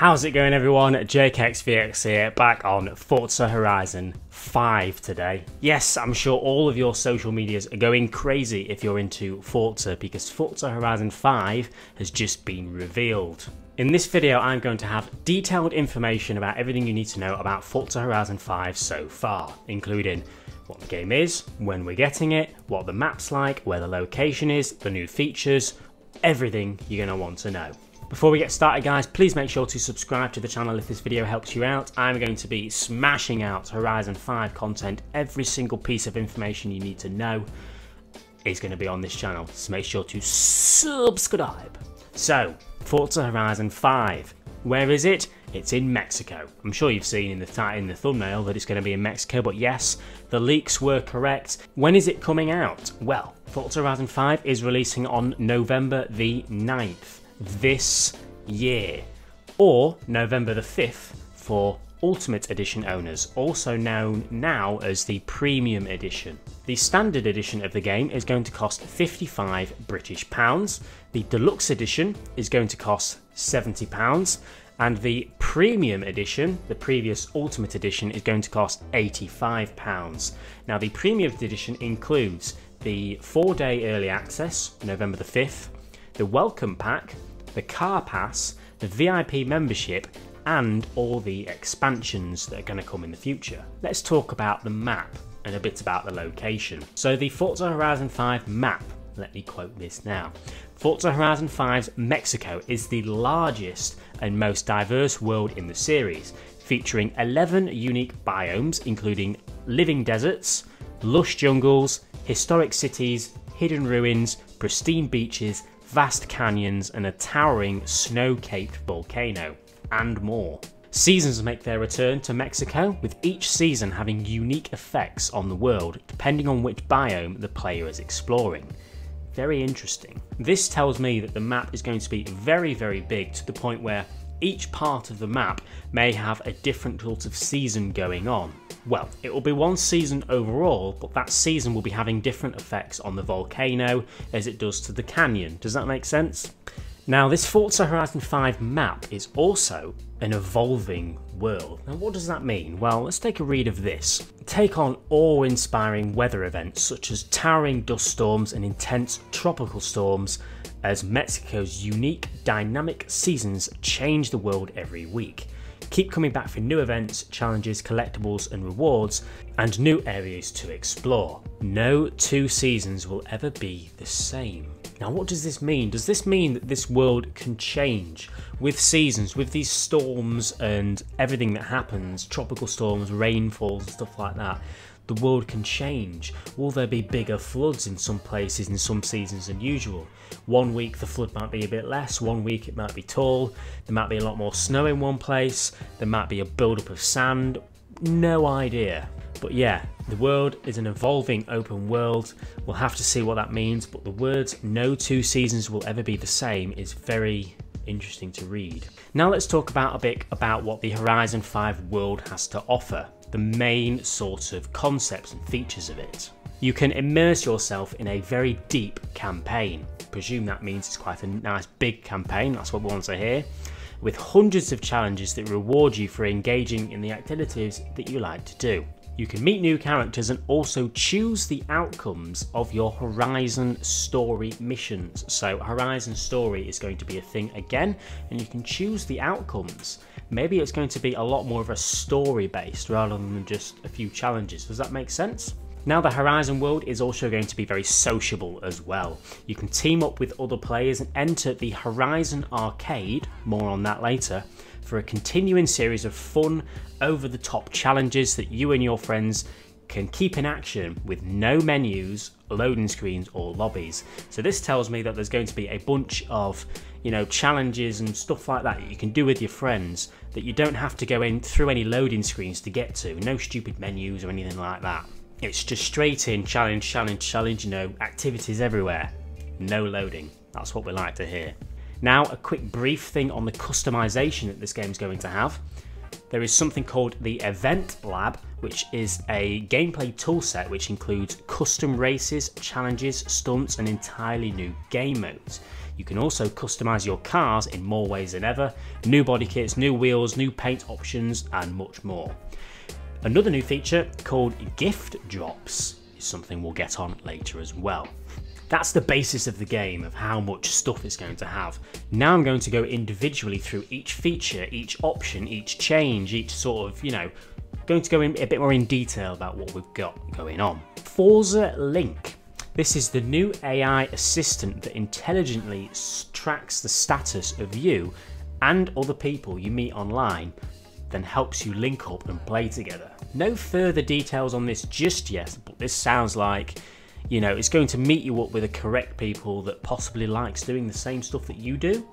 How's it going everyone, JakeXVX here, back on Forza Horizon 5 today. Yes, I'm sure all of your social medias are going crazy if you're into Forza, because Forza Horizon 5 has just been revealed. In this video, I'm going to have detailed information about everything you need to know about Forza Horizon 5 so far, including what the game is, when we're getting it, what the map's like, where the location is, the new features, everything you're going to want to know. Before we get started guys, please make sure to subscribe to the channel if this video helps you out. I'm going to be smashing out Horizon 5 content. Every single piece of information you need to know is going to be on this channel, so make sure to subscribe. So, Forza Horizon 5, where is it? It's in Mexico. I'm sure you've seen in the thumbnail that it's going to be in Mexico, but yes, the leaks were correct. When is it coming out? Well, Forza Horizon 5 is releasing on November the 9th this year, or November the 5th for Ultimate Edition owners, also known now as the Premium Edition. The Standard Edition of the game is going to cost £55. The Deluxe Edition is going to cost £70. And the Premium Edition, the previous Ultimate Edition, is going to cost £85. Now the Premium Edition includes the 4-day early access, November the 5th, the Welcome Pack, the Car Pass, the VIP membership, and all the expansions that are going to come in the future. Let's talk about the map and a bit about the location. So the Forza Horizon 5 map, let me quote this now. Forza Horizon 5's Mexico is the largest and most diverse world in the series, featuring 11 unique biomes including living deserts, lush jungles, historic cities, hidden ruins, pristine beaches, vast canyons and a towering snow-capped volcano, and more. Seasons make their return to Mexico, with each season having unique effects on the world depending on which biome the player is exploring. Very interesting. This tells me that the map is going to be very, very big, to the point where each part of the map may have a different sort of season going on. Well, it will be one season overall, but that season will be having different effects on the volcano as it does to the canyon. Does that make sense? Now this Forza Horizon 5 map is also an evolving world. Now what does that mean? Well, let's take a read of this. Take on awe-inspiring weather events such as towering dust storms and intense tropical storms, as Mexico's unique dynamic seasons change the world every week. Keep coming back for new events, challenges, collectibles and rewards, and new areas to explore. No two seasons will ever be the same. Now what does this mean? Does this mean that this world can change with seasons, with these storms and everything that happens, tropical storms, rainfalls and stuff like that? The world can change. Will there be bigger floods in some places in some seasons than usual? One week the flood might be a bit less, one week it might be tall, there might be a lot more snow in one place, there might be a buildup of sand, no idea. But yeah, the world is an evolving open world. We'll have to see what that means, but the words "no two seasons will ever be the same" is very interesting to read. Now let's talk about a bit about what the Horizon 5 world has to offer, the main sort of concepts and features of it. You can immerse yourself in a very deep campaign. I presume that means it's quite a nice big campaign, that's what we want to hear, with hundreds of challenges that reward you for engaging in the activities that you like to do. You can meet new characters and also choose the outcomes of your Horizon story missions. So Horizon story is going to be a thing again, and you can choose the outcomes. Maybe it's going to be a lot more of a story based rather than just a few challenges. Does that make sense? Now the Horizon world is also going to be very sociable as well. You can team up with other players and enter the Horizon Arcade, more on that later, for a continuing series of fun, over-the-top challenges that you and your friends can keep in action with no menus, loading screens or lobbies. So this tells me that there's going to be a bunch of, you know, challenges and stuff like that you can do with your friends that you don't have to go in through any loading screens to get to, no stupid menus or anything like that. It's just straight in, challenge, challenge, challenge, you know, activities everywhere. No loading. That's what we like to hear. Now, a quick brief thing on the customization that this game's going to have. There is something called the Event Lab, which is a gameplay toolset which includes custom races, challenges, stunts, and entirely new game modes. You can also customize your cars in more ways than ever, new body kits, new wheels, new paint options, and much more. Another new feature called Gift Drops is something we'll get on later as well. That's the basis of the game, of how much stuff it's going to have. Now I'm going to go individually through each feature, each option, each change, each sort of, you know, going to go in a bit more in detail about what we've got going on. Forza Link. This is the new AI assistant that intelligently tracks the status of you and other people you meet online, then helps you link up and play together. No further details on this just yet, but this sounds like, you know, it's going to meet you up with the correct people that possibly likes doing the same stuff that you do.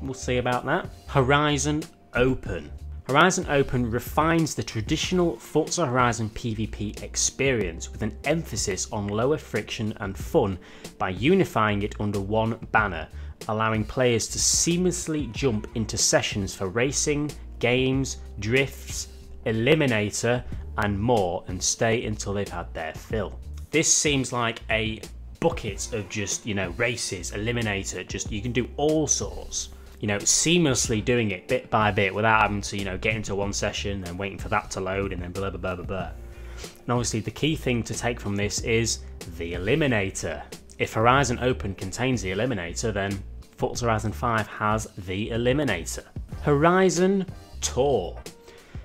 We'll see about that. Horizon Open. Horizon Open refines the traditional Forza Horizon PvP experience with an emphasis on lower friction and fun by unifying it under one banner, allowing players to seamlessly jump into sessions for racing, games, drifts, Eliminator, and more, and stay until they've had their fill. This seems like a bucket of just, you know, races, Eliminator, just you can do all sorts. You know, seamlessly doing it bit by bit without having to, you know, get into one session and waiting for that to load and then blah, blah, blah, blah, blah. And obviously the key thing to take from this is the Eliminator. If Horizon Open contains the Eliminator, then Forza Horizon 5 has the Eliminator. Horizon Tour.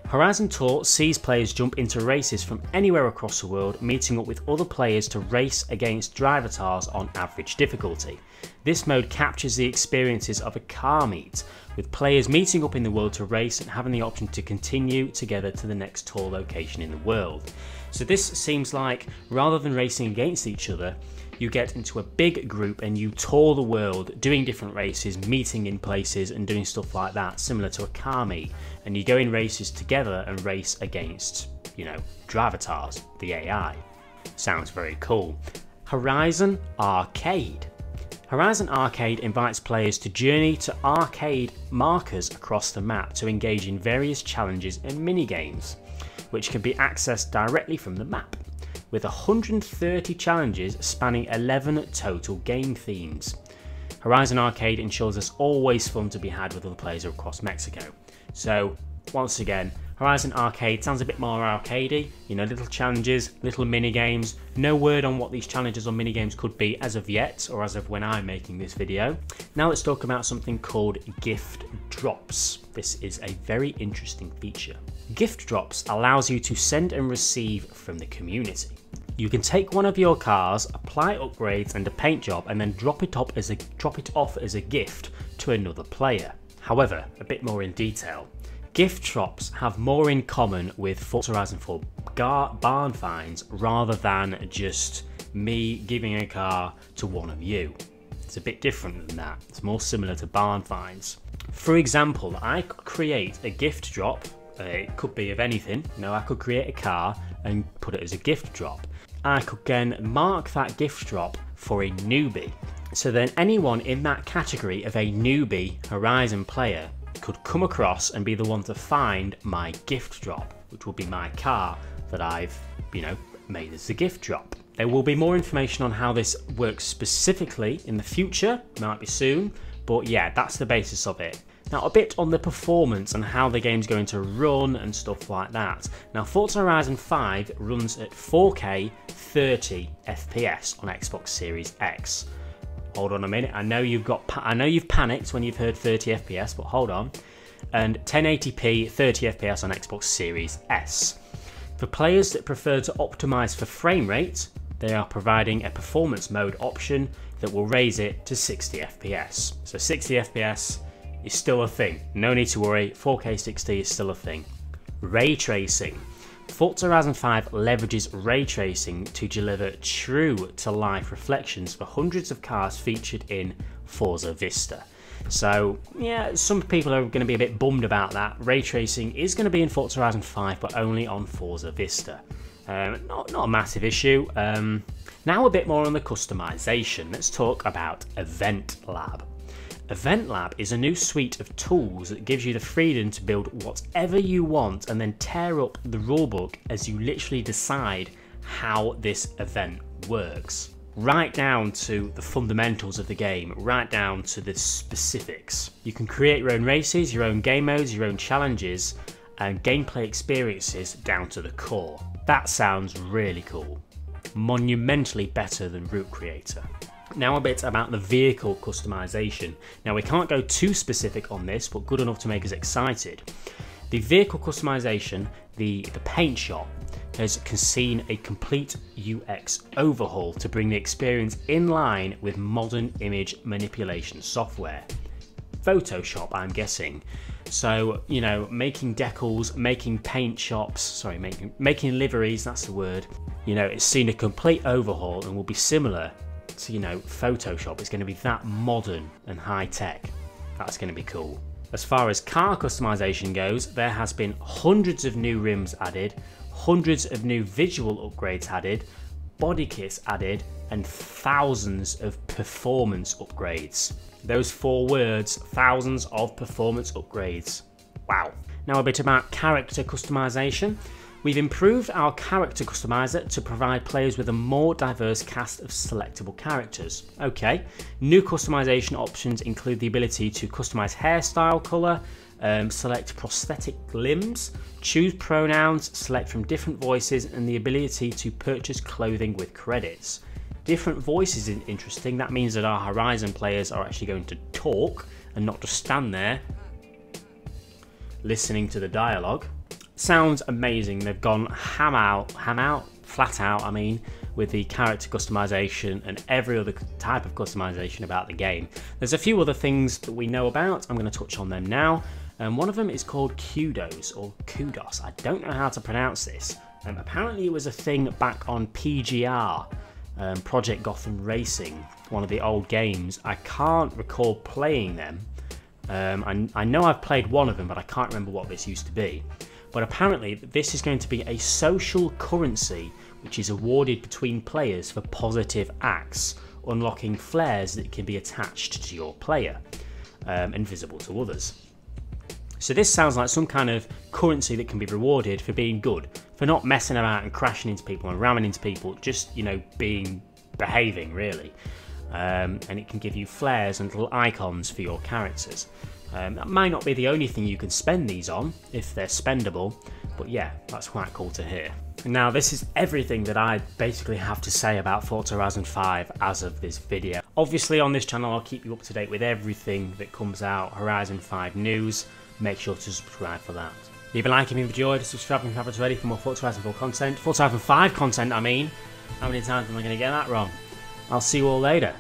Horizon Tour sees players jump into races from anywhere across the world, meeting up with other players to race against Drivatars on average difficulty. This mode captures the experiences of a car meet, with players meeting up in the world to race and having the option to continue together to the next tour location in the world. So this seems like, rather than racing against each other, you get into a big group and you tour the world, doing different races, meeting in places and doing stuff like that, similar to a car meet. And you go in races together and race against, you know, Drivatars, the AI. Sounds very cool. Horizon Arcade. Horizon Arcade invites players to journey to arcade markers across the map to engage in various challenges and minigames, which can be accessed directly from the map, with 130 challenges spanning 11 total game themes. Horizon Arcade ensures it's always fun to be had with other players across Mexico. So, once again, Horizon Arcade sounds a bit more arcadey, you know, little challenges, little minigames. No word on what these challenges or minigames could be as of yet, or as of when I'm making this video. Now let's talk about something called Gift Drops. This is a very interesting feature. Gift Drops allows you to send and receive from the community. You can take one of your cars, apply upgrades and a paint job, and then drop it off as a gift to another player. However, a bit more in detail, Gift Drops have more in common with Forza Horizon 4 barn finds rather than just me giving a car to one of you. It's a bit different than that. It's more similar to barn finds. For example, I could create a gift drop. It could be of anything. You know, I could create a car and put it as a gift drop. I could then mark that gift drop for a newbie. So then anyone in that category of a newbie Horizon player could come across and be the one to find my gift drop, which will be my car that I've, you know, made as a gift drop. There will be more information on how this works specifically in the future, might be soon, but yeah, that's the basis of it. Now, a bit on the performance and how the game's going to run and stuff like that. Now, Forza Horizon 5 runs at 4K 30 FPS on Xbox Series X. Hold on a minute. I know you've panicked when you've heard 30 FPS, but hold on. And 1080p 30 FPS on Xbox Series S. For players that prefer to optimize for frame rate, they are providing a performance mode option that will raise it to 60 FPS. So 60 FPS is still a thing. No need to worry. 4K 60 is still a thing. Ray tracing. Forza Horizon 5 leverages ray tracing to deliver true-to-life reflections for hundreds of cars featured in Forza Vista. So, yeah, some people are going to be a bit bummed about that. Ray tracing is going to be in Forza Horizon 5, but only on Forza Vista. Not a massive issue. Now a bit more on the customization. Let's talk about Event Lab. Event Lab is a new suite of tools that gives you the freedom to build whatever you want and then tear up the rulebook as you literally decide how this event works. right down to the fundamentals of the game, right down to the specifics. You can create your own races, your own game modes, your own challenges, and gameplay experiences down to the core. That sounds really cool. Monumentally better than Route Creator. Now a bit about the vehicle customization. Now we can't go too specific on this, but good enough to make us excited. The vehicle customization, the paint shop, has seen a complete UX overhaul to bring the experience in line with modern image manipulation software. Photoshop, I'm guessing. So, you know, making decals, making paint shops, sorry, making liveries, that's the word. You know, it's seen a complete overhaul and will be similar to, you know, Photoshop. It's going to be that modern and high tech. That's going to be cool. As far as car customization goes, there has been hundreds of new rims added, hundreds of new visual upgrades added, body kits added, and thousands of performance upgrades. Those four words, thousands of performance upgrades. Wow. Now a bit about character customization. We've improved our character customizer to provide players with a more diverse cast of selectable characters. Okay, new customization options include the ability to customize hairstyle, color, select prosthetic limbs, choose pronouns, select from different voices, and the ability to purchase clothing with credits. Different voices is interesting. That means that our Horizon players are actually going to talk and not just stand there listening to the dialogue. Sounds amazing. They've gone flat out, I mean, with the character customization and every other type of customization about the game. There's a few other things that we know about. I'm going to touch on them now. One of them is called Kudos or Kudos. I don't know how to pronounce this. Apparently it was a thing back on PGR, Project Gotham Racing, one of the old games. I can't recall playing them. I know I've played one of them, but I can't remember what this used to be. But apparently this is going to be a social currency which is awarded between players for positive acts, unlocking flares that can be attached to your player and visible to others. So this sounds like some kind of currency that can be rewarded for being good, for not messing about and crashing into people and ramming into people, just, you know, behaving really. And it can give you flares and little icons for your characters. That might not be the only thing you can spend these on, if they're spendable, but yeah, that's quite cool to hear. Now this is everything that I basically have to say about Forza Horizon 5 as of this video. Obviously on this channel I'll keep you up to date with everything that comes out, Horizon 5 news, make sure to subscribe for that. Leave a like if you've enjoyed, subscribe if you haven't already for more Forza Horizon 4 content, Forza Horizon 5 content I mean. How many times am I going to get that wrong? I'll see you all later.